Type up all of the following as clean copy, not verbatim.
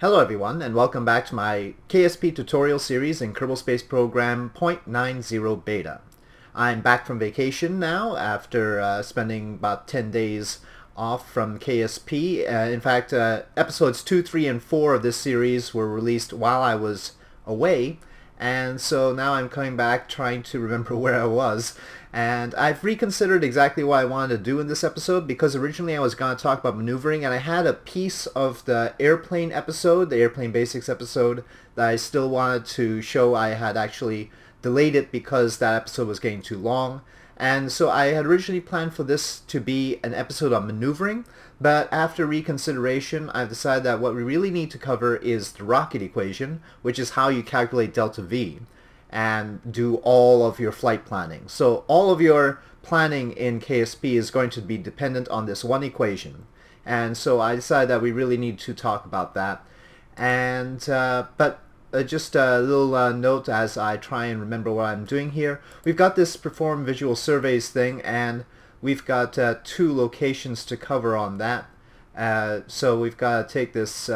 Hello everyone, and welcome back to my KSP tutorial series in Kerbal Space Program 0.90 Beta. I'm back from vacation now after spending about 10 days off from KSP. In fact, episodes 2, 3, and 4 of this series were released while I was away, and so now I'm coming back trying to remember where I was. And I've reconsidered exactly what I wanted to do in this episode, because originally I was going to talk about maneuvering, and I had a piece of the airplane episode, the airplane basics episode, that I still wanted to show. I had actually delayed it because that episode was getting too long. And so I had originally planned for this to be an episode on maneuvering, but after reconsideration, I've decided that what we really need to cover is the Rocket Equation, which is how you calculate delta V and do all of your flight planning. So all of your planning in KSP is going to be dependent on this one equation, and so I decided that we really need to talk about that. And just a little note as I try and remember what I'm doing here. We've got this perform visual surveys thing, and we've got two locations to cover on that. So we've got to take this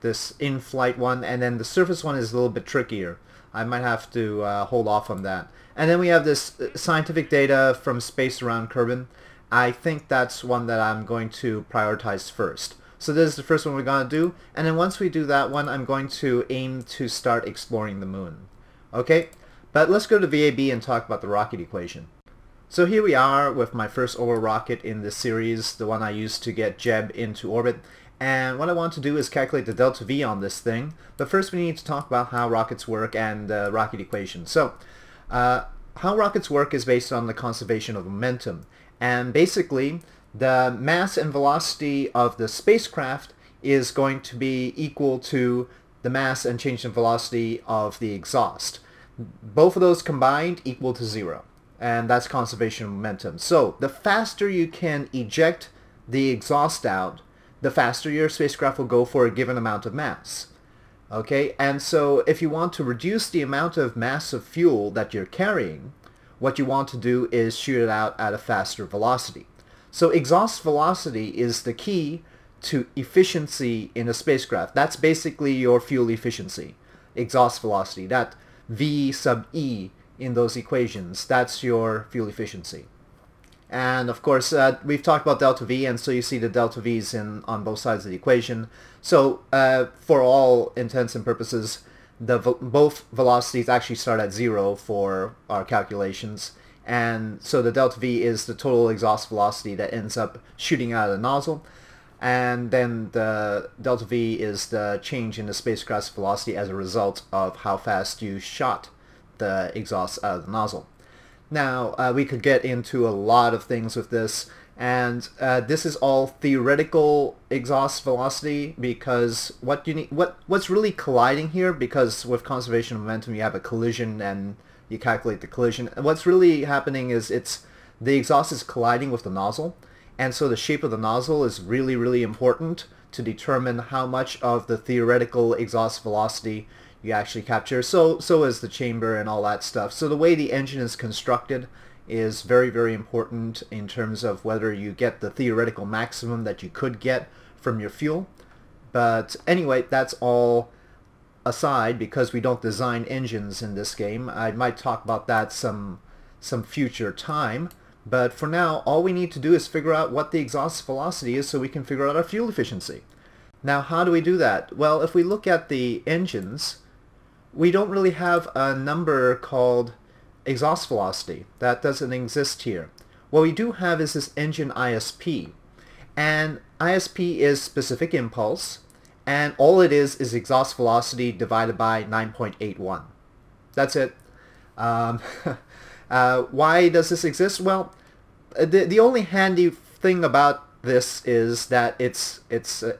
this in-flight one, and then the surface one is a little bit trickier. I might have to hold off on that. And then we have this scientific data from space around Kerbin. I think that's one that I'm going to prioritize first. So this is the first one we're going to do, and then once we do that one, I'm going to aim to start exploring the moon. Okay, but let's go to VAB and talk about the Rocket Equation. So here we are with my first orbital rocket in this series, the one I used to get Jeb into orbit. And what I want to do is calculate the delta V on this thing, but first we need to talk about how rockets work and the rocket equation. So how rockets work is based on the conservation of momentum, and basically the mass and velocity of the spacecraft is going to be equal to the mass and change in velocity of the exhaust. Both of those combined equal to zero, and that's conservation of momentum. So the faster you can eject the exhaust out, the faster your spacecraft will go for a given amount of mass. Okay, and so if you want to reduce the amount of mass of fuel that you're carrying, what you want to do is shoot it out at a faster velocity. So exhaust velocity is the key to efficiency in a spacecraft. That's basically your fuel efficiency, exhaust velocity. That V sub E in those equations, that's your fuel efficiency. And of course, we've talked about delta V, and so you see the delta V's on both sides of the equation. So for all intents and purposes, both velocities actually start at zero for our calculations. And so the delta V is the total exhaust velocity that ends up shooting out of the nozzle. And then the delta V is the change in the spacecraft's velocity as a result of how fast you shot the exhaust out of the nozzle. Now, we could get into a lot of things with this, and this is all theoretical exhaust velocity, because what you need, what's really colliding here, because with conservation of momentum you have a collision and you calculate the collision. What's really happening is the exhaust is colliding with the nozzle, and so the shape of the nozzle is really, really important to determine how much of the theoretical exhaust velocity you actually capture. So is the chamber and all that stuff. So the way the engine is constructed is very, very important in terms of whether you get the theoretical maximum that you could get from your fuel. But anyway, that's all aside, because we don't design engines in this game. I might talk about that some future time. But for now, all we need to do is figure out what the exhaust velocity is so we can figure out our fuel efficiency. Now, how do we do that? Well, if we look at the engines, we don't really have a number called exhaust velocity. That doesn't exist here. What we do have is this engine ISP. And ISP is specific impulse, and all it is exhaust velocity divided by 9.81. That's it. Why does this exist? Well, the only handy thing about this is that it's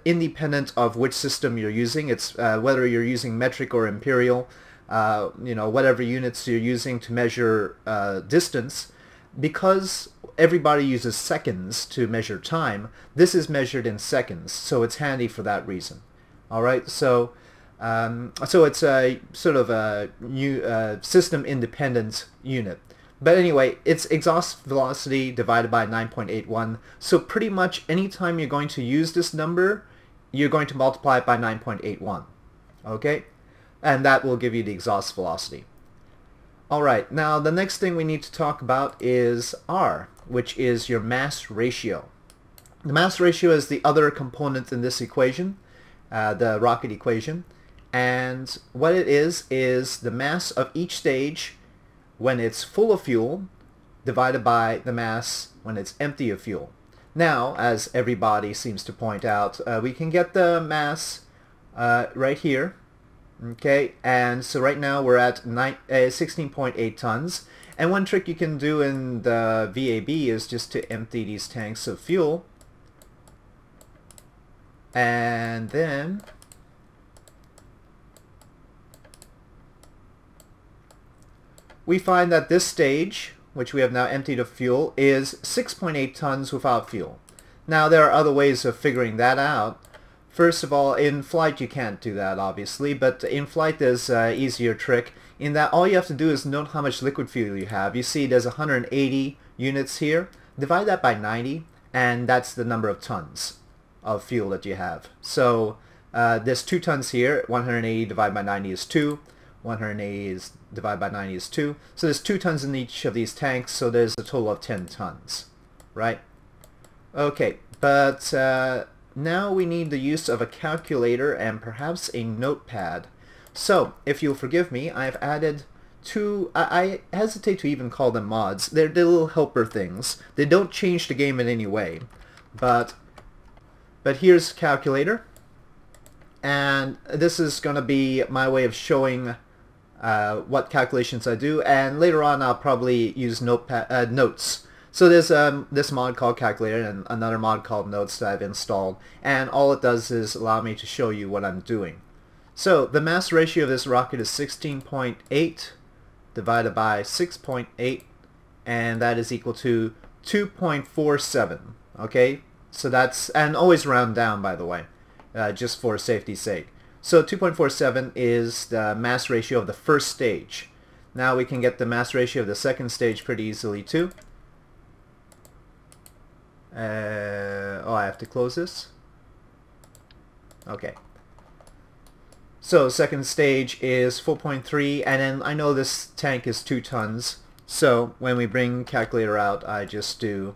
independent of which system you're using. It's whether you're using metric or imperial, you know, whatever units you're using to measure distance, because everybody uses seconds to measure time. This is measured in seconds, so it's handy for that reason. All right, so so it's a sort of a new system independent unit. But anyway, it's exhaust velocity divided by 9.81. So pretty much any time you're going to use this number you're going to multiply it by 9.81. Okay? And that will give you the exhaust velocity. Alright, now the next thing we need to talk about is R, which is your mass ratio. The mass ratio is the other component in this equation, the rocket equation. And what it is the mass of each stage when it's full of fuel divided by the mass when it's empty of fuel. Now, as everybody seems to point out, we can get the mass right here. Okay, and so right now we're at 16.8 tons. And one trick you can do in the VAB is just to empty these tanks of fuel. And then we find that this stage, which we have now emptied of fuel, is 6.8 tons without fuel. Now there are other ways of figuring that out. First of all, in flight you can't do that, obviously, but in flight there's an easier trick in that all you have to do is note how much liquid fuel you have. You see there's 180 units here. Divide that by 90, and that's the number of tons of fuel that you have. So there's 2 tons here. 180 divided by 90 is 2. 180 is divided by 90 is 2. So there's 2 tons in each of these tanks, so there's a total of 10 tons, right? Okay, but now we need the use of a calculator and perhaps a notepad. So, if you'll forgive me, I've added two, I hesitate to even call them mods. They're little helper things. They don't change the game in any way. But here's calculator. And this is going to be my way of showing what calculations I do. And later on, I'll probably use notepad, notes. So there's this mod called Calculator and another mod called Notes that I've installed, and all it does is allow me to show you what I'm doing. So the mass ratio of this rocket is 16.8 divided by 6.8, and that is equal to 2.47. Okay, so that's, and always round down, by the way, just for safety's sake. So 2.47 is the mass ratio of the first stage. Now we can get the mass ratio of the second stage pretty easily too. Oh, I have to close this. Okay. So second stage is 4.3, and then I know this tank is 2 tons. So when we bring calculator out, I just do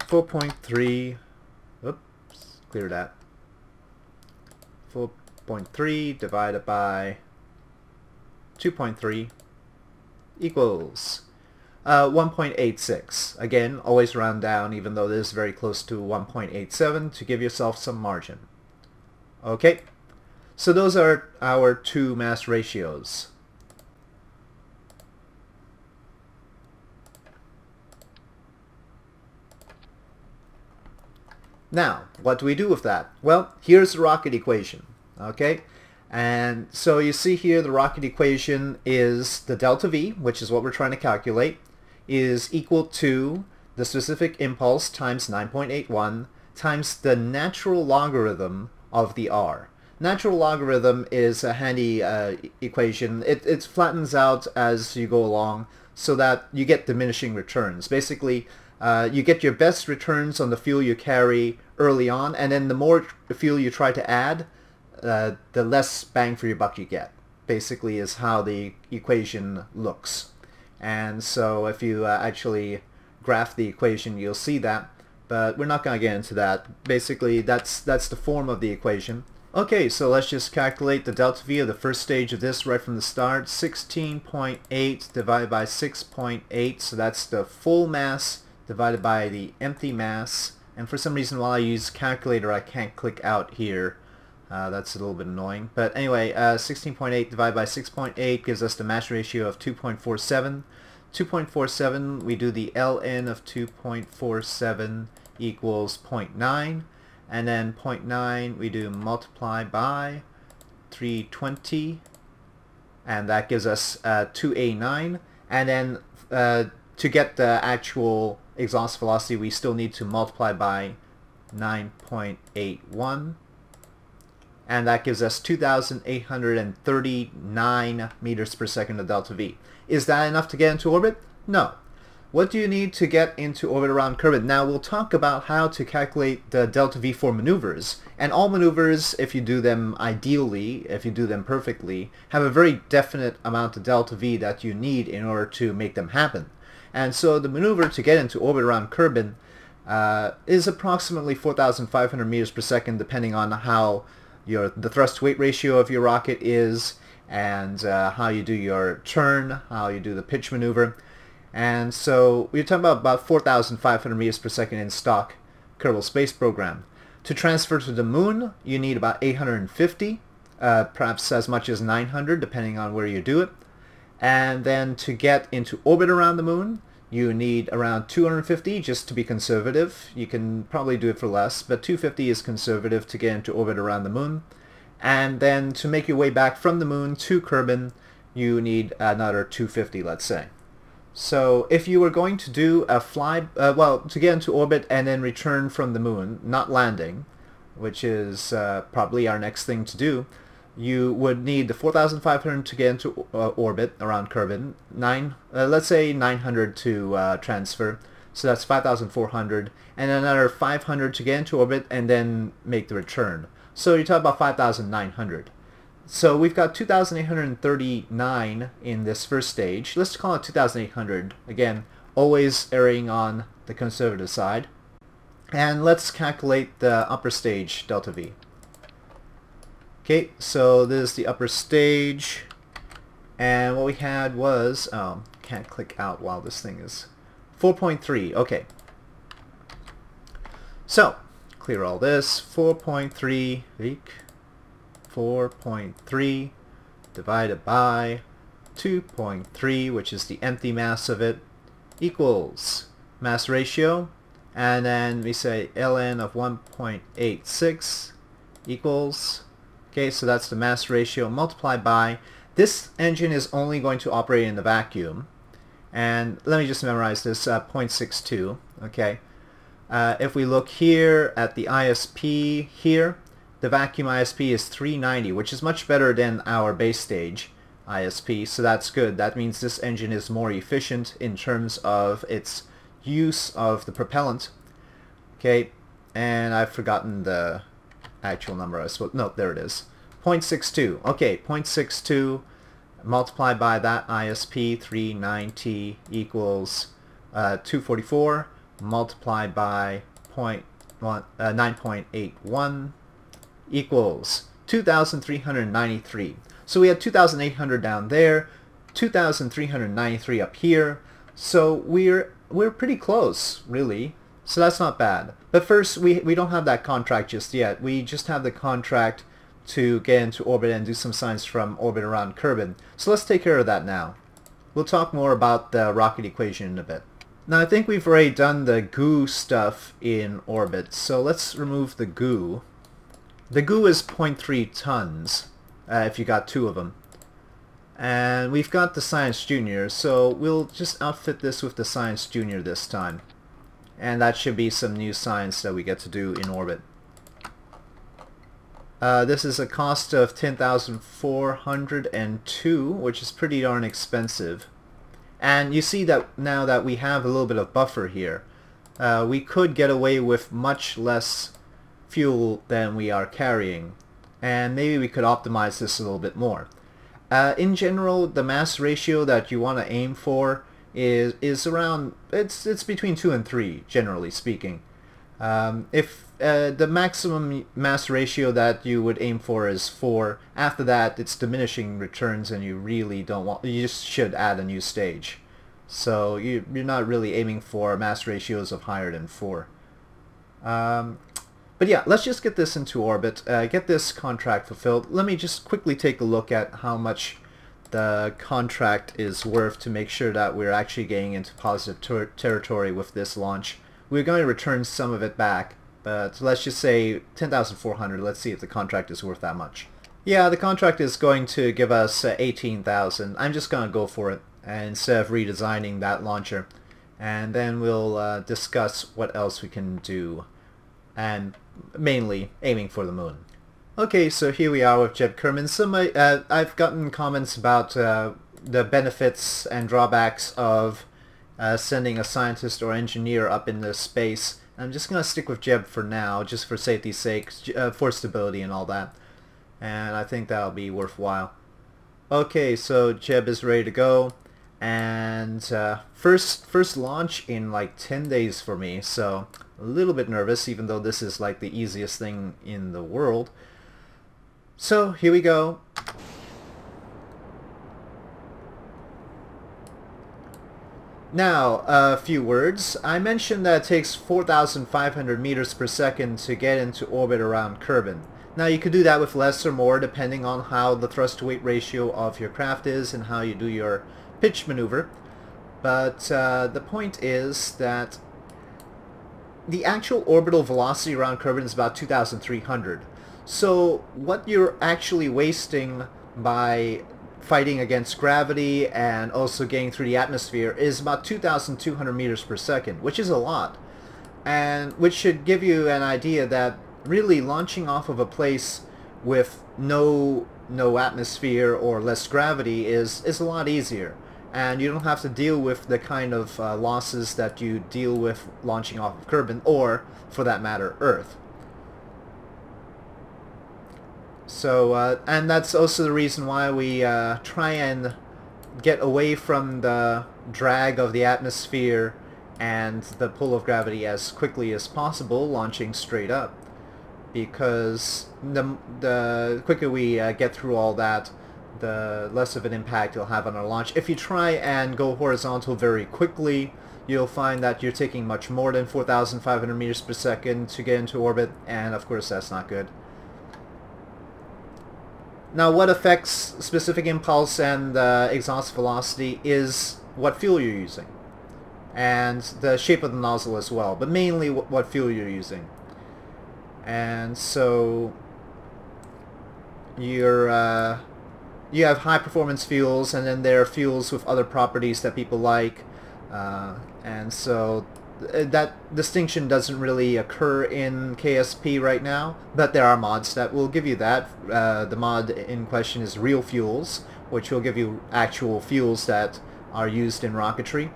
4.3. Oops, clear that. 4.3 divided by 2.3 equals 1.86. Again, always round down, even though this is very close to 1.87, to give yourself some margin. Okay, so those are our two mass ratios. Now, what do we do with that? Well, here's the rocket equation. Okay. And so you see here the rocket equation is the delta V, which is what we're trying to calculate, is equal to the specific impulse times 9.81 times the natural logarithm of the R. Natural logarithm is a handy equation. It flattens out as you go along so that you get diminishing returns. Basically, you get your best returns on the fuel you carry early on, and then the more fuel you try to add, the less bang for your buck you get, basically, is how the equation looks. And so if you actually graph the equation, you'll see that, but we're not going to get into that. Basically, that's the form of the equation. Okay, so let's just calculate the delta V of the first stage of this right from the start. 16.8 divided by 6.8, so that's the full mass divided by the empty mass. And for some reason, while I use calculator, I can't click out here. That's a little bit annoying, but anyway, 16.8 divided by 6.8 gives us the mass ratio of 2.47. 2.47, we do the LN of 2.47 equals 0.9, and then 0.9 we do multiply by 320, and that gives us 2A9, and then to get the actual exhaust velocity, we still need to multiply by 9.81. And that gives us 2,839 meters per second of delta V. Is that enough to get into orbit? No. What do you need to get into orbit around Kerbin? Now we'll talk about how to calculate the delta V for maneuvers, and all maneuvers, if you do them ideally, if you do them perfectly, have a very definite amount of delta V that you need in order to make them happen. And so the maneuver to get into orbit around Kerbin is approximately 4,500 meters per second, depending on how the thrust to weight ratio of your rocket is, and how you do your turn, how you do the pitch maneuver. And so we're talking about 4,500 meters per second in stock Kerbal Space Program. To transfer to the moon, you need about 850, perhaps as much as 900, depending on where you do it. And then to get into orbit around the moon, you need around 250, just to be conservative. You can probably do it for less, but 250 is conservative to get into orbit around the moon. And then to make your way back from the moon to Kerbin, you need another 250, let's say. So if you were going to do a fly, well, to get into orbit and then return from the moon, not landing, which is probably our next thing to do, you would need the 4,500 to get into orbit around Kerbin, let's say 900 to transfer, so that's 5,400, and another 500 to get into orbit and then make the return. So you're talking about 5,900. So we've got 2,839 in this first stage. Let's call it 2,800. Again, always erring on the conservative side. And let's calculate the upper stage delta V. Okay, so this is the upper stage. And what we had was, can't click out while this thing is 4.3. Okay. So, clear all this. 4.3 week. 4.3 divided by 2.3, which is the empty mass of it, equals mass ratio, and then we say ln of 1.86 equals, okay, so that's the mass ratio multiplied by, this engine is only going to operate in the vacuum, and let me just memorize this, 0.62, okay. If we look here at the ISP here, the vacuum ISP is 390, which is much better than our base stage ISP, so that's good. That means this engine is more efficient in terms of its use of the propellant. Okay, and I've forgotten the actual number, I suppose. No, there it is. 0.62. Okay, 0.62 multiplied by that ISP, 390 equals 244 multiplied by 9.81. equals 2,393. So we had 2,800 down there, 2,393 up here. So we're pretty close, really. So that's not bad. But first, we don't have that contract just yet. We just have the contract to get into orbit and do some science from orbit around Kerbin. So let's take care of that now. We'll talk more about the rocket equation in a bit. Now I think we've already done the goo stuff in orbit. So let's remove the goo. The goo is 0.3 tons, if you got two of them. And we've got the Science Junior, so we'll just outfit this with the Science Junior this time. And that should be some new science that we get to do in orbit. This is a cost of 10,402, which is pretty darn expensive. And you see that now that we have a little bit of buffer here. We could get away with much less fuel than we are carrying, and maybe we could optimize this a little bit more. In general, the mass ratio that you want to aim for is around, it's between 2 and 3, generally speaking. If the maximum mass ratio that you would aim for is 4. After that, it's diminishing returns, and you really don't want. You just should add a new stage. So you're not really aiming for mass ratios of higher than 4. But yeah, let's just get this into orbit, get this contract fulfilled. Let me just quickly take a look at how much the contract is worth to make sure that we're actually getting into positive territory with this launch. We're going to return some of it back, but let's just say 10,400. Let's see if the contract is worth that much. Yeah, the contract is going to give us 18,000. I'm just going to go for it instead of redesigning that launcher. And then we'll discuss what else we can do, and mainly aiming for the moon. Okay, so here we are with Jeb Kerman. I've gotten comments about the benefits and drawbacks of sending a scientist or engineer up into space. I'm just going to stick with Jeb for now, just for safety's sake, for stability and all that. And I think that'll be worthwhile. Okay, so Jeb is ready to go. And first launch in like 10 days for me, so a little bit nervous, even though this is like the easiest thing in the world. So here we go. Now, a few words. I mentioned that it takes 4,500 meters per second to get into orbit around Kerbin. Now, you could do that with less or more depending on how the thrust-to-weight ratio of your craft is and how you do your pitch maneuver. But the point is that the actual orbital velocity around Kerbin is about 2,300. So what you're actually wasting by fighting against gravity and also getting through the atmosphere is about 2,200 meters per second, which is a lot, and which should give you an idea that really launching off of a place with no atmosphere or less gravity is a lot easier, and you don't have to deal with the kind of losses that you deal with launching off of Kerbin, or for that matter Earth. So, and that's also the reason why we try and get away from the drag of the atmosphere and the pull of gravity as quickly as possible, launching straight up. Because the quicker we get through all that, the less of an impact you'll have on our launch. If you try and go horizontal very quickly, you'll find that you're taking much more than 4,500 meters per second to get into orbit, and of course that's not good. Now, what affects specific impulse and exhaust velocity is what fuel you're using, and the shape of the nozzle as well, but mainly what fuel you're using. And so you're, you have high performance fuels, and then there are fuels with other properties that people like, and so that distinction doesn't really occur in KSP right now, but there are mods that will give you that. The mod in question is Real Fuels, which will give you actual fuels that are used in rocketry,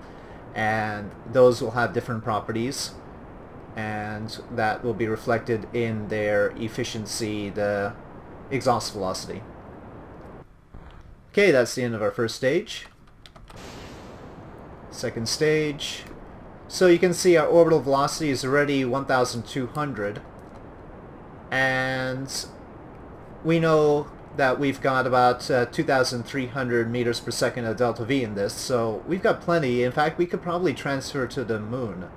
and those will have different properties, and that will be reflected in their efficiency, the exhaust velocity. Okay, that's the end of our first stage. Second stage. So you can see our orbital velocity is already 1,200, and we know that we've got about 2,300 meters per second of delta V in this, so we've got plenty. In fact, we could probably transfer to the moon,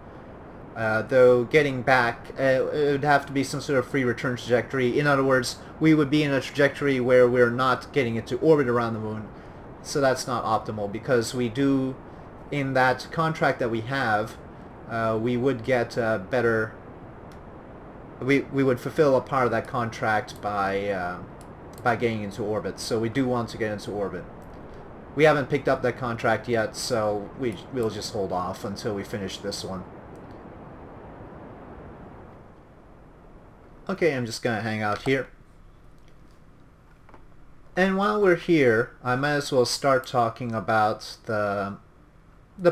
though getting back, it would have to be some sort of free return trajectory. In other words, we would be in a trajectory where we're not getting into orbit around the moon, so that's not optimal, because we do, in that contract that we have, we would get better, we would fulfill a part of that contract by getting into orbit, so we do want to get into orbit. We haven't picked up that contract yet, so we'll just hold off until we finish this one. Okay, I'm just gonna hang out here. And while we're here, I might as well start talking about the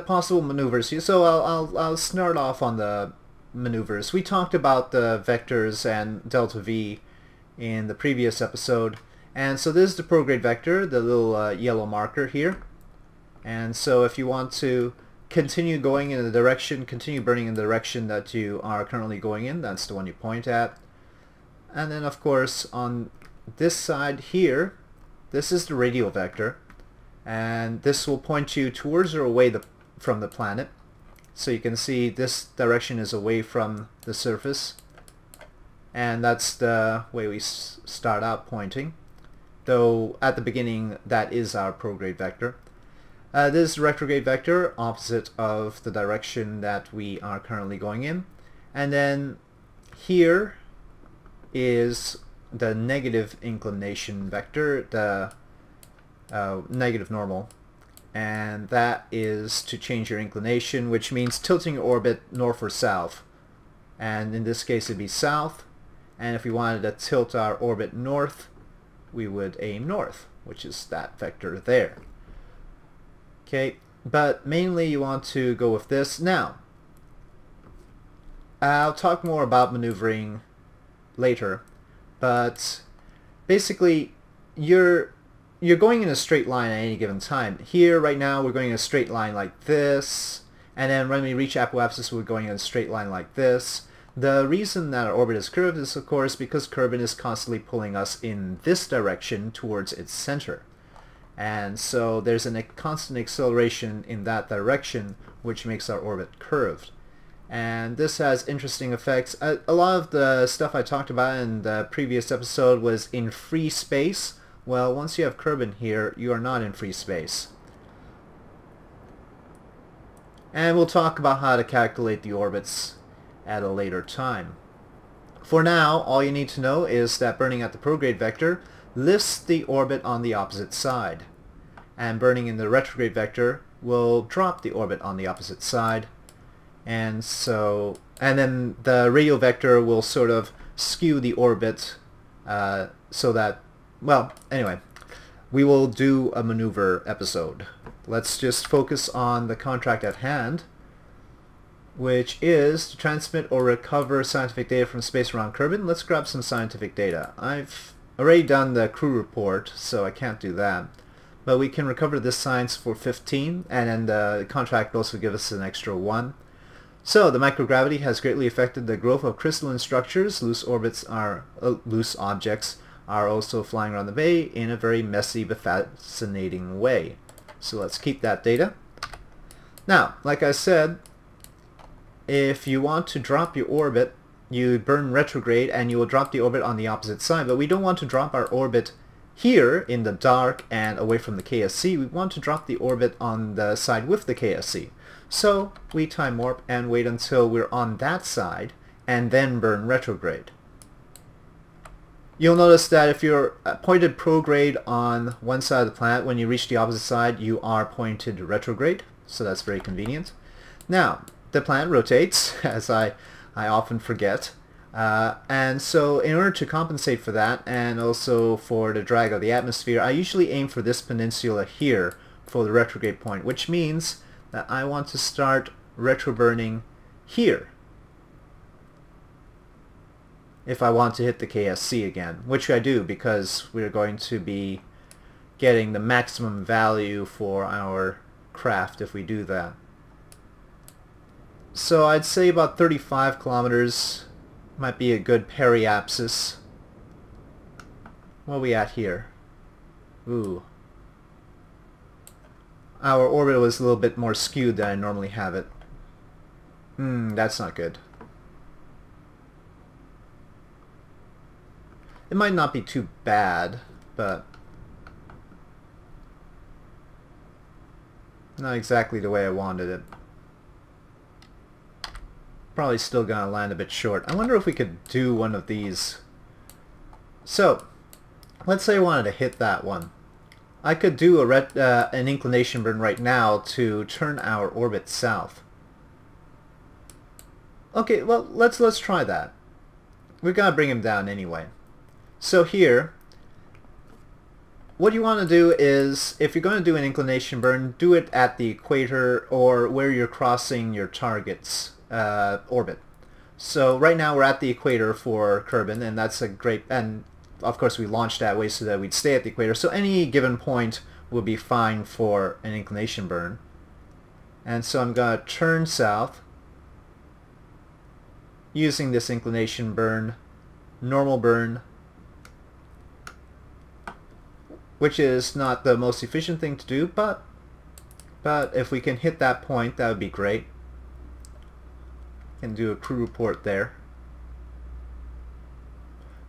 possible maneuvers here. So I'll start off on the maneuvers. We talked about the vectors and delta V in the previous episode, and so this is the prograde vector, the little yellow marker here. And so if you want to continue going in the direction, continue burning in the direction that you are currently going in, that's the one you point at. And then of course on this side here, this is the radial vector, and this will point you towards or away from the planet. So you can see this direction is away from the surface, and that's the way we start out pointing, though at the beginning that is our prograde vector. This is retrograde vector, opposite of the direction that we are currently going in. And then here is the negative inclination vector, the negative normal, and that is to change your inclination, which means tilting your orbit north or south, and in this case it'd be south. And if we wanted to tilt our orbit north, we would aim north, which is that vector there. Okay, but mainly you want to go with this. Now, I'll talk more about maneuvering later, but basically you're going in a straight line at any given time. Here right now we're going in a straight line like this, and then when we reach apoapsis we're going in a straight line like this. The reason that our orbit is curved is, of course, because Kerbin is constantly pulling us in this direction towards its center. And so there's a constant acceleration in that direction, which makes our orbit curved. And this has interesting effects. A lot of the stuff I talked about in the previous episode was in free space. Well, once you have Kerbin here, you are not in free space. And we'll talk about how to calculate the orbits at a later time. For now, all you need to know is that burning at the prograde vector lifts the orbit on the opposite side, and burning in the retrograde vector will drop the orbit on the opposite side, and then the radial vector will sort of skew the orbit so that, well, anyway, we will do a maneuver episode. Let's just focus on the contract at hand, which is to transmit or recover scientific data from space around Kerbin. Let's grab some scientific data. I've already done the crew report, so I can't do that. But we can recover this science for 15, and then the contract will also give us an extra 1. So, the microgravity has greatly affected the growth of crystalline structures. Loose objects are also flying around the bay in a very messy but fascinating way. So let's keep that data. Now, like I said, if you want to drop your orbit, you burn retrograde and you will drop the orbit on the opposite side. But we don't want to drop our orbit here in the dark and away from the KSC. We want to drop the orbit on the side with the KSC. So we time warp and wait until we're on that side and then burn retrograde. You'll notice that if you're pointed prograde on one side of the planet, when you reach the opposite side you are pointed retrograde. So that's very convenient. Now, the planet rotates, as I often forget, and so in order to compensate for that and also for the drag of the atmosphere, I usually aim for this peninsula here for the retrograde point, which means that I want to start retroburning here if I want to hit the KSC again, which I do because we're going to be getting the maximum value for our craft if we do that. So I'd say about 35 kilometers might be a good periapsis. What are we at here? Ooh. Our orbit was a little bit more skewed than I normally have it. That's not good. It might not be too bad, but not exactly the way I wanted it. Probably still gonna land a bit short. I wonder if we could do one of these. So, let's say I wanted to hit that one. I could do an inclination burn right now to turn our orbit south. Okay, well, let's try that. We're gonna bring him down anyway. So here, what you want to do is, if you're going to do an inclination burn, do it at the equator or where you're crossing your target's orbit. So right now we're at the equator for Kerbin, and that's a great, and of course we launched that way so that we'd stay at the equator, so any given point will be fine for an inclination burn. And so I'm going to turn south using this inclination burn, normal burn, which is not the most efficient thing to do, but if we can hit that point that would be great. Can do a crew report there.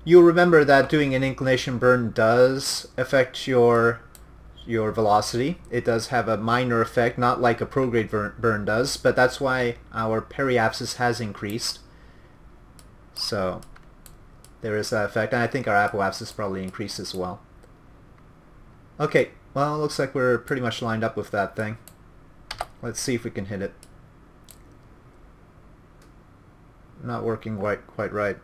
You'll remember that doing an inclination burn does affect your velocity. It does have a minor effect, not like a prograde burn does, but that's why our periapsis has increased. So there is that effect, and I think our apoapsis probably increased as well. Okay, well, it looks like we're pretty much lined up with that thing. Let's see if we can hit it. Not working quite right.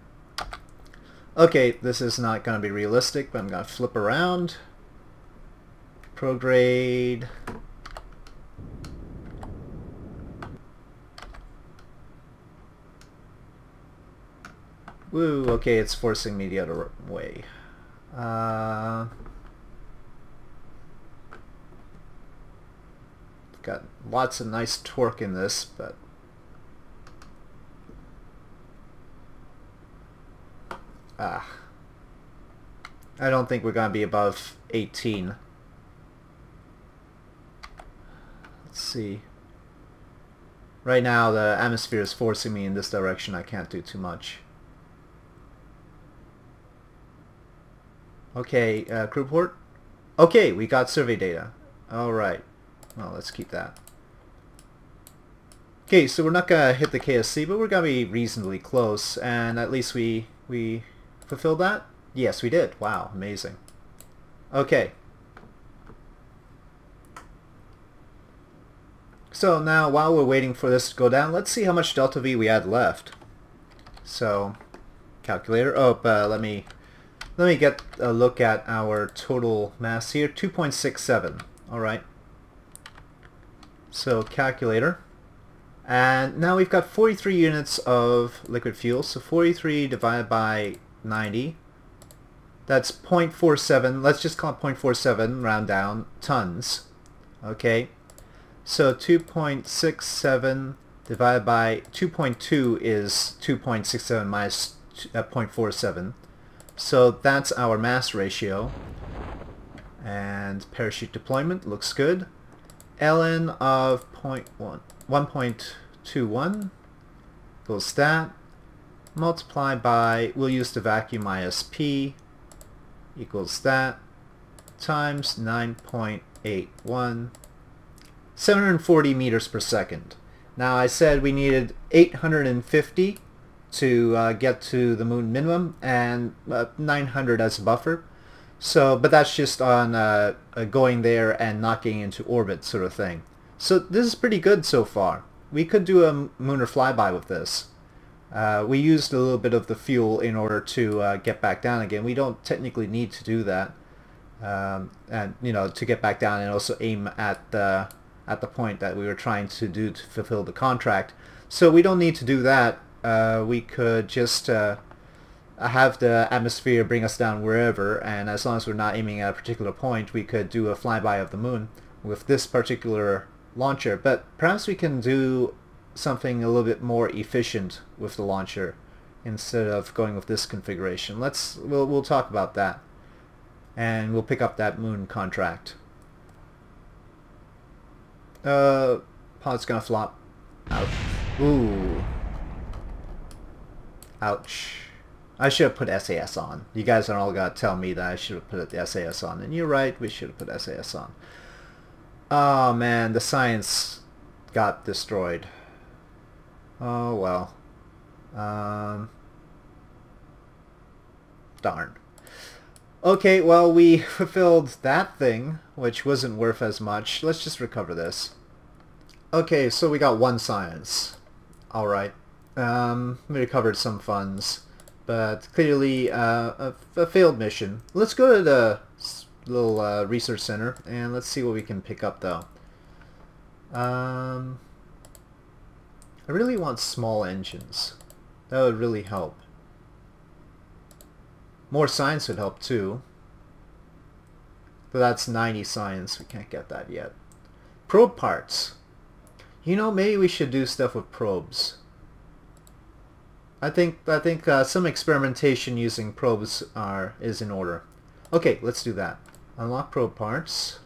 Okay, this is not going to be realistic, but I'm going to flip around. Prograde. Woo, okay, it's forcing me the other way. Got lots of nice torque in this, but I don't think we're going to be above 18. Let's see. Right now the atmosphere is forcing me in this direction. I can't do too much. Okay, crew port. Okay, we got survey data. Alright. Well, let's keep that. Okay, so we're not going to hit the KSC, but we're going to be reasonably close, and at least we fulfilled that? Yes, we did. Wow, amazing. Okay. So now, while we're waiting for this to go down, let's see how much delta V we had left. So, calculator. Oh, but let me get a look at our total mass here. 2.67. All right. So, calculator. And now we've got 43 units of liquid fuel. So 43 divided by 90. That's 0.47. Let's just call it 0.47, round down, tons. Okay. So 2.67 divided by 2.2 is 2.67 minus 0.47. So that's our mass ratio. And parachute deployment looks good. Ln of 1.21 goes that, multiply by, we'll use the vacuum ISP, equals that, times 9.81, 740 meters per second. Now I said we needed 850 to get to the moon minimum, and 900 as a buffer. So, but that's just on going there and not getting into orbit sort of thing. So this is pretty good so far. We could do a lunar flyby with this. We used a little bit of the fuel in order to get back down again. We don't technically need to do that, and you know, to get back down and also aim at the point that we were trying to do to fulfill the contract. So we don't need to do that. We could just have the atmosphere bring us down wherever, and as long as we're not aiming at a particular point, we could do a flyby of the moon with this particular launcher. But perhaps we can do something a little bit more efficient with the launcher instead of going with this configuration. Let's we'll talk about that, and we'll pick up that moon contract. Pod's gonna flop out. Ooh, ouch. I should have put SAS on. You guys are all going to tell me that I should have put the SAS on. And you're right, we should have put SAS on. Oh man, the science got destroyed. Oh well. Darn. Okay, well, we fulfilled that thing, which wasn't worth as much. Let's just recover this. Okay, so we got one science. Alright. We recovered some funds. But clearly a failed mission. Let's go to the little research center and let's see what we can pick up though. I really want small engines. That would really help. More science would help too. But that's 90 science. We can't get that yet. Probe parts. You know, maybe we should do stuff with probes. I think some experimentation using probes is in order. Okay, let's do that. Unlock probe parts.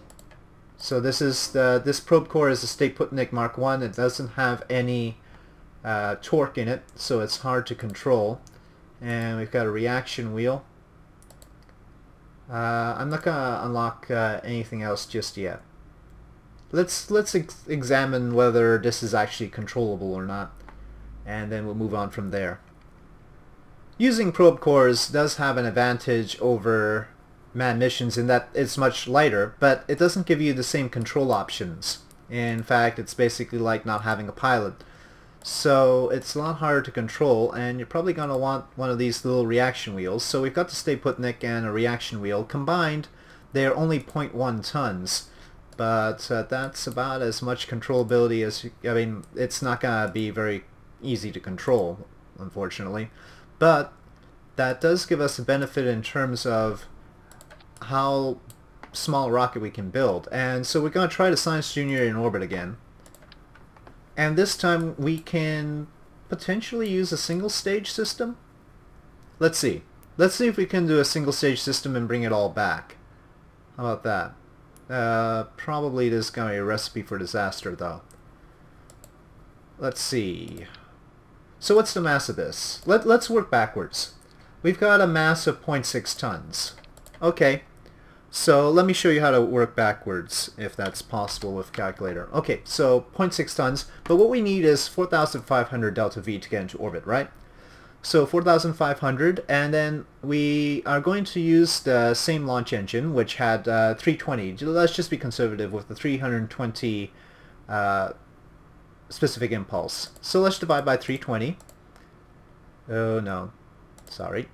So this is this probe core is a Stayputnik Mark I. It doesn't have any torque in it, so it's hard to control. And we've got a reaction wheel. I'm not gonna unlock anything else just yet. Let's examine whether this is actually controllable or not, and then we'll move on from there. Using probe cores does have an advantage over manned missions in that it's much lighter, but it doesn't give you the same control options. In fact, it's basically like not having a pilot. So it's a lot harder to control, and you're probably going to want one of these little reaction wheels. So we've got the Stayputnik and a reaction wheel. Combined, they're only 0.1 tons. But that's about as much controllability as... I mean, it's not going to be very easy to control, unfortunately, but that does give us a benefit in terms of how small a rocket we can build. And so we're going to try to Science Junior in orbit again. And this time we can potentially use a single stage system. Let's see. Let's see if we can do a single stage system and bring it all back. How about that? Probably there's going to be a recipe for disaster though. Let's see. So what's the mass of this? Let's work backwards. We've got a mass of 0.6 tons. Okay. So let me show you how to work backwards if that's possible with calculator. Okay, so 0.6 tons, but what we need is 4,500 delta V to get into orbit, right? So 4,500, and then we are going to use the same launch engine, which had 320. Let's just be conservative with the 320 specific impulse. So let's divide by 320. Oh no, sorry.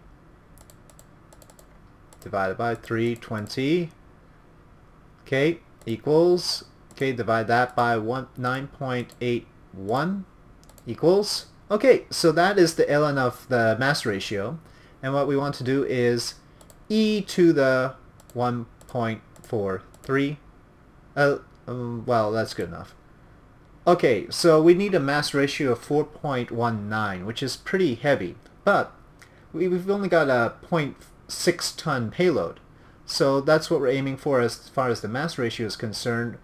Divided by 320, okay, equals, okay, divide that by 9.81 equals, okay, so that is the ln of the mass ratio, and what we want to do is e to the 1.43, well, that's good enough. Okay, so we need a mass ratio of 4.19, which is pretty heavy, but we've only got a 0.6 ton payload. So that's what we're aiming for as far as the mass ratio is concerned.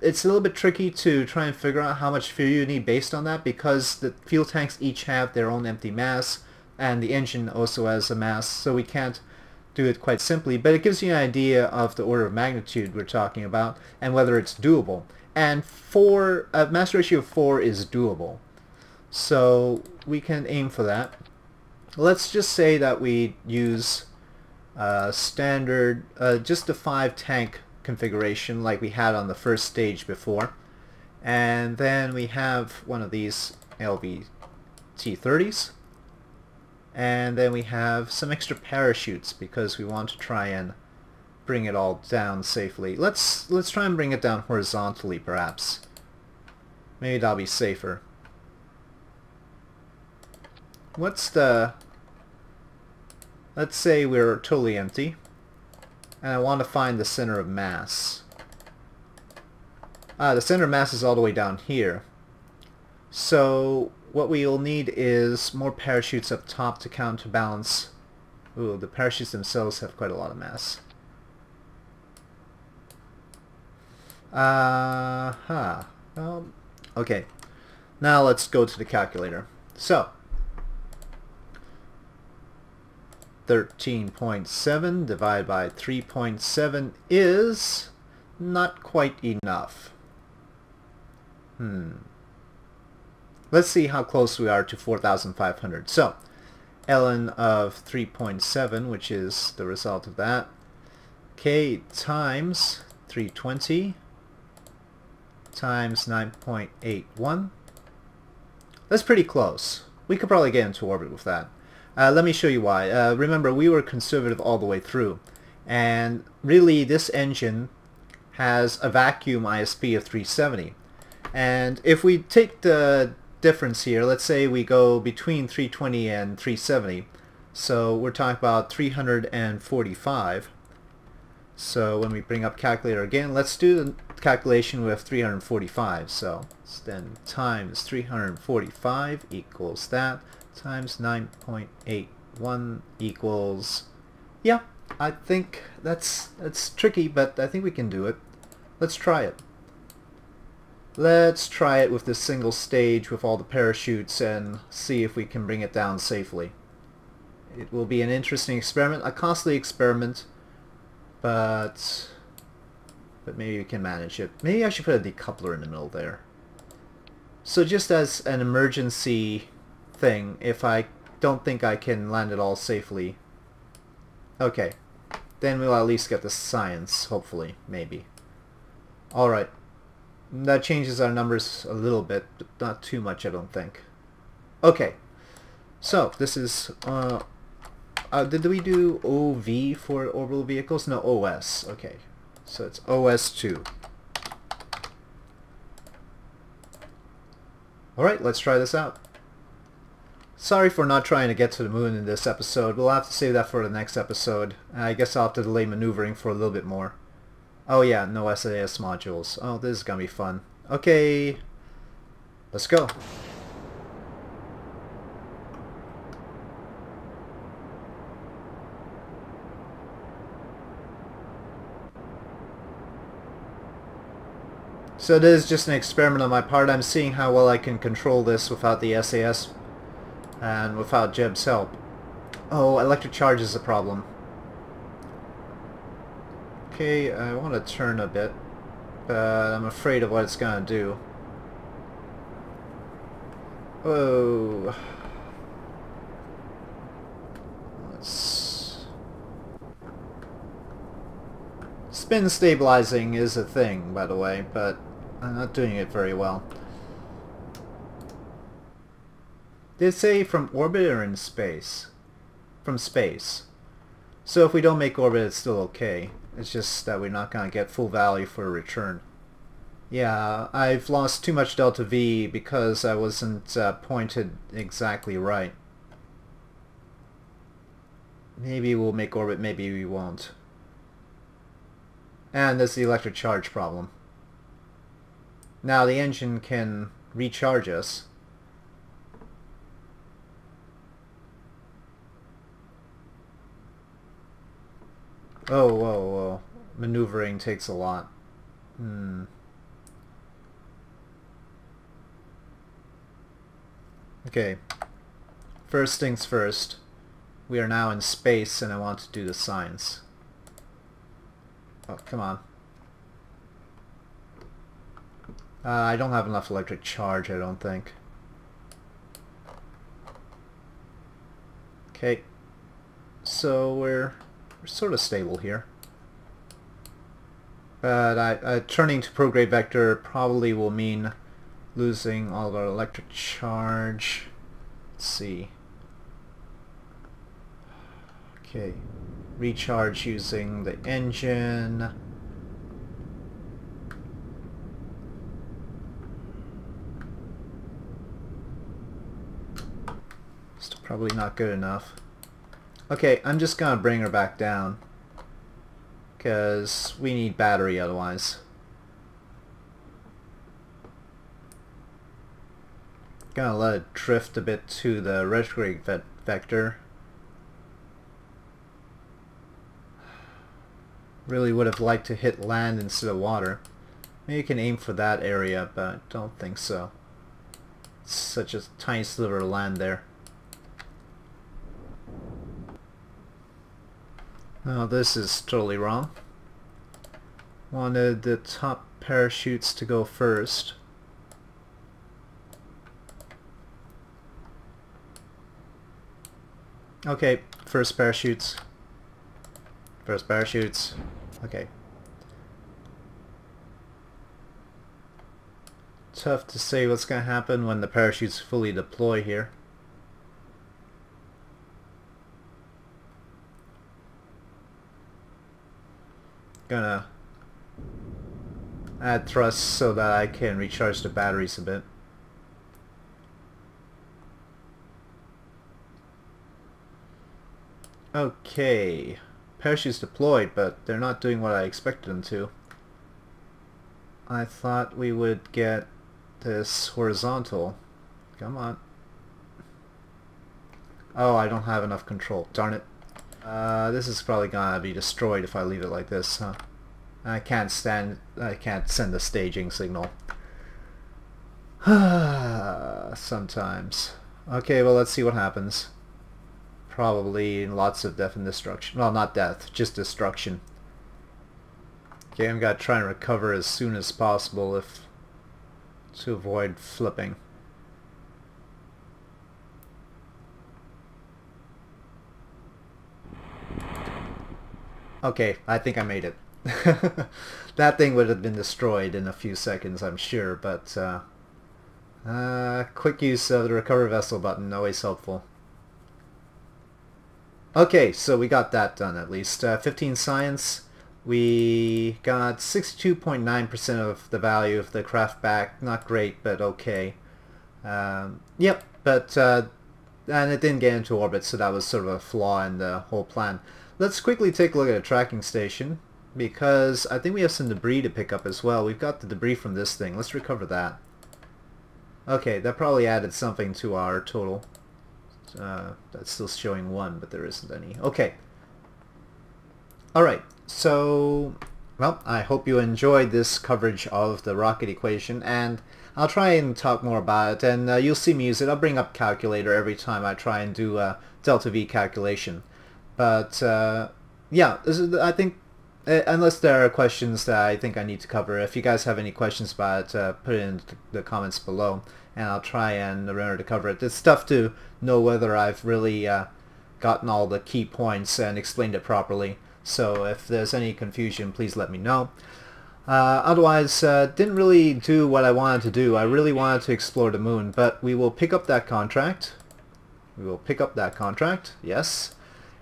It's a little bit tricky to try and figure out how much fuel you need based on that, because the fuel tanks each have their own empty mass and the engine also has a mass, so we can't do it quite simply, but it gives you an idea of the order of magnitude we're talking about and whether it's doable. And a mass ratio of 4 is doable. So we can aim for that. Let's just say that we use standard, just the 5 tank configuration like we had on the first stage before, and then we have one of these LV T30s, and then we have some extra parachutes because we want to try and bring it all down safely. Let's try and bring it down horizontally, perhaps. Maybe that'll be safer. What's the... Let's say we're totally empty, and I want to find the center of mass. The center of mass is all the way down here. So what we'll need is more parachutes up top to counterbalance. Ooh, the parachutes themselves have quite a lot of mass. Okay, now let's go to the calculator. So 13.7 divided by 3.7 is not quite enough. Let's see how close we are to 4,500. So ln of 3.7, which is the result of that, k times 320 times 9.81. That's pretty close. We could probably get into orbit with that. Let me show you why. Remember, we were conservative all the way through, and really this engine has a vacuum ISP of 370, and if we take the difference here, let's say we go between 320 and 370, so we're talking about 345. So when we bring up calculator again, let's do the calculation with 345. So then times 345 equals that times 9.81 equals, yeah, I think that's tricky, but I think we can do it. Let's try it. Let's try it with this single stage with all the parachutes and see if we can bring it down safely. It will be an interesting experiment, a costly experiment, but maybe we can manage it. Maybe I should put a decoupler in the middle there. So just as an emergency thing, if I don't think I can land it all safely, okay, then we'll at least get the science, hopefully, maybe. Alright, that changes our numbers a little bit, but not too much, I don't think. Okay, so this is, did we do OV for orbital vehicles? No, OS, okay, so it's OS2. Alright, let's try this out. Sorry for not trying to get to the moon in this episode. We'll have to save that for the next episode. I guess I'll have to delay maneuvering for a little bit more. Oh yeah, no SAS modules. Oh, this is gonna be fun. Okay, let's go. So this is just an experiment on my part. I'm seeing how well I can control this without the SAS and without Jeb's help. Oh, electric charge is a problem. Okay, I want to turn a bit, but I'm afraid of what it's going to do. Whoa. Let's... Spin stabilizing is a thing, by the way, but I'm not doing it very well. Did it say from orbit or in space? From space. So if we don't make orbit, it's still okay. It's just that we're not going to get full value for a return. Yeah, I've lost too much delta V because I wasn't pointed exactly right. Maybe we'll make orbit, maybe we won't. And there's the electric charge problem. Now the engine can recharge us. Oh, whoa, whoa. Maneuvering takes a lot. Okay. First things first. We are now in space and I want to do the science. Oh, come on. I don't have enough electric charge, I don't think. Okay. So we're sort of stable here, but turning to prograde vector probably will mean losing all of our electric charge. Let's see. Okay, recharge using the engine. Still probably not good enough. Okay, I'm just gonna bring her back down because we need battery otherwise. Gonna let it drift a bit to the retrograde vector. Really would have liked to hit land instead of water. Maybe you can aim for that area, but I don't think so. It's such a tiny sliver of land there. Oh, this is totally wrong. Wanted the top parachutes to go first. Okay, first parachutes. First parachutes. Okay. Tough to say what's going to happen when the parachutes fully deploy here. Gonna add thrust so that I can recharge the batteries a bit. Okay, parachutes deployed, but they're not doing what I expected them to. I thought we would get this horizontal. Come on. Oh, I don't have enough control. Darn it. This is probably gonna be destroyed if I leave it like this, huh? I can't send the staging signal. Sometimes. Okay, well, let's see what happens. Probably lots of death and destruction. Well, not death, just destruction. Okay, I'm gonna try and recover as soon as possible if... to avoid flipping. Okay, I think I made it. That thing would have been destroyed in a few seconds, I'm sure, but quick use of the recover vessel button, always helpful. Okay, so we got that done at least. 15 science, we got 62.9% of the value of the craft back. Not great, but okay. Yep, but and it didn't get into orbit, so that was sort of a flaw in the whole plan. Let's quickly take a look at a tracking station, because I think we have some debris to pick up as well. We've got the debris from this thing. Let's recover that. Okay, that probably added something to our total. That's still showing 1, but there isn't any. Okay. Alright, so, well, I hope you enjoyed this coverage of the rocket equation, and I'll try and talk more about it, and you'll see me use it. I'll bring up Calculator every time I try and do a delta V calculation. But, yeah, this is, I think, unless there are questions that I think I need to cover, if you guys have any questions about it, put it in the comments below, and I'll try and remember to cover it. It's tough to know whether I've really gotten all the key points and explained it properly, so if there's any confusion, please let me know. Otherwise, didn't really do what I wanted to do. I really wanted to explore the moon, but we will pick up that contract. We will pick up that contract, yes.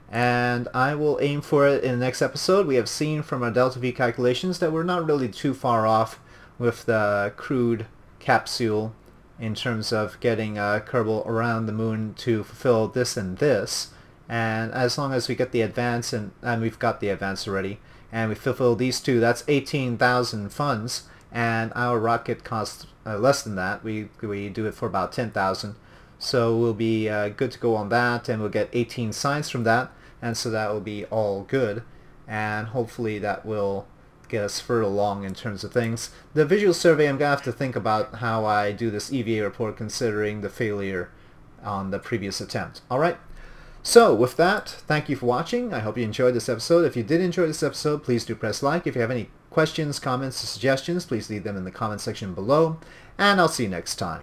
And I will aim for it in the next episode. We have seen from our delta V calculations that we're not really too far off with the crewed capsule in terms of getting Kerbal around the moon to fulfill this and this. And as long as we get the advance, and we've got the advance already, and we fulfill these two, that's 18,000 funds, and our rocket costs less than that. We do it for about 10,000. So we'll be good to go on that, and we'll get 18 science from that. And so that will be all good, and hopefully that will get us further along in terms of things. The visual survey, I'm going to have to think about how I do this EVA report considering the failure on the previous attempt. Alright, so with that, thank you for watching. I hope you enjoyed this episode. If you did enjoy this episode, please do press like. If you have any questions, comments, or suggestions, please leave them in the comment section below, and I'll see you next time.